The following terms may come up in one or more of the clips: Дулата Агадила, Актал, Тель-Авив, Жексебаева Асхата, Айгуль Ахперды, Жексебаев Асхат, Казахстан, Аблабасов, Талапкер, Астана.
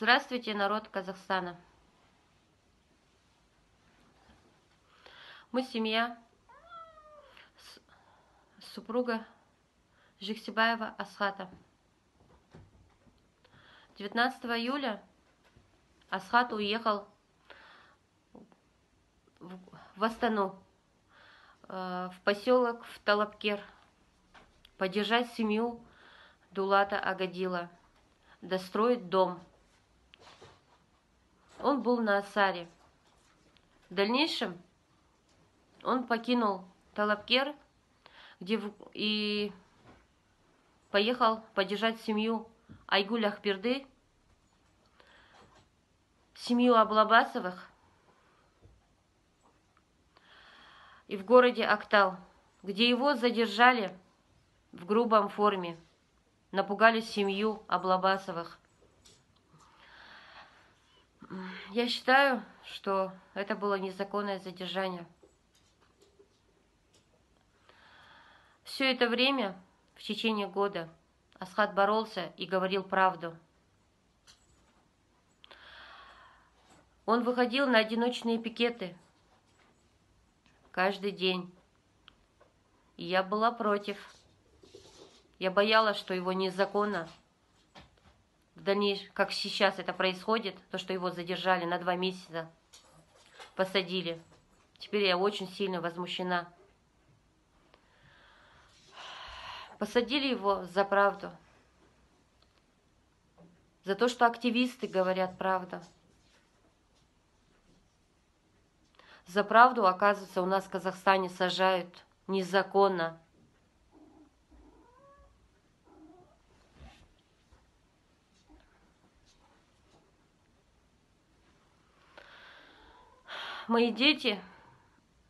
Здравствуйте, народ Казахстана. Мы семья, супруга Жексебаева Асхата. 19 июля Асхат уехал в Астану, в поселок в Талапкер, поддержать семью Дулата Агадила, достроить дом. Он был на Асаре. В дальнейшем он покинул Талапкер и поехал поддержать семью Айгуль Ахперды, семью Аблабасовых, и в городе Актал, где его задержали в грубом форме, напугали семью Аблабасовых. Я считаю, что это было незаконное задержание. Все это время, в течение года, Асхат боролся и говорил правду. Он выходил на одиночные пикеты каждый день. И я была против. Я боялась, что его незаконно, в дальнейшем, как сейчас это происходит, то, что его задержали на 2 месяца, посадили. Теперь я очень сильно возмущена. Посадили его за правду, за то, что активисты говорят правду. За правду, оказывается, у нас в Казахстане сажают незаконно. Мои дети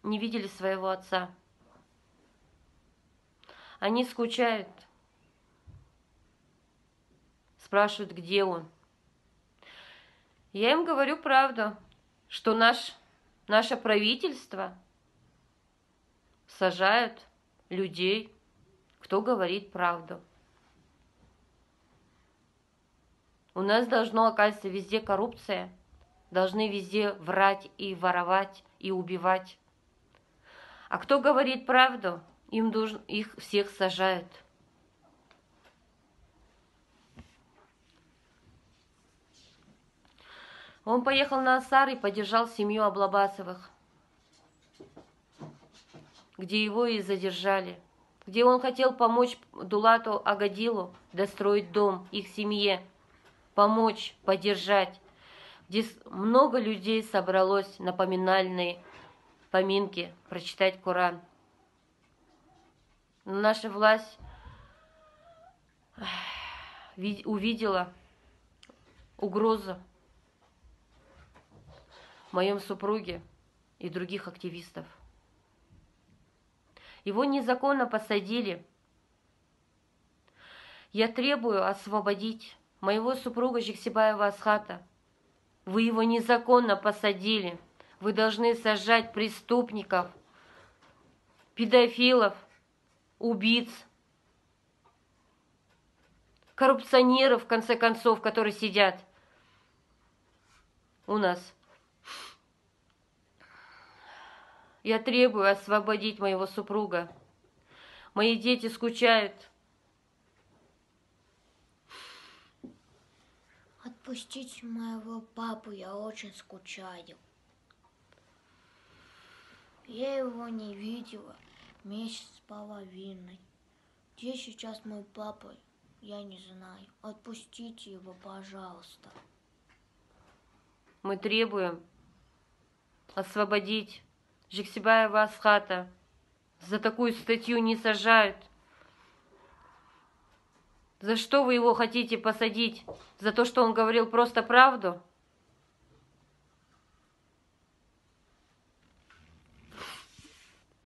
не видели своего отца. Они скучают, спрашивают, где он. Я им говорю правду, что наше правительство сажают людей, кто говорит правду. У нас должно, оказывается, везде коррупция, должны везде врать и воровать и убивать. А кто говорит правду, их всех сажают. Он поехал на Асар и поддержал семью Аблабасовых, где его и задержали, где он хотел помочь Дулату Агадилу достроить дом, их семье, помочь, поддержать, где много людей собралось на поминальные поминки, прочитать Коран. Но наша власть увидела угрозу в моем супруге и других активистов. Его незаконно посадили. Я требую освободить моего супруга Жексебаева Асхата. Вы его незаконно посадили. Вы должны сажать преступников, педофилов, убийц, коррупционеров, в конце концов, которые сидят у нас. Я требую освободить моего супруга. Мои дети скучают. Отпустите моего папу, я очень скучаю. Я его не видела. Месяц с половиной. Где сейчас мой папа? Я не знаю. Отпустите его, пожалуйста. Мы требуем освободить Жексебаева Асхата. За такую статью не сажают. За что вы его хотите посадить? За то, что он говорил просто правду?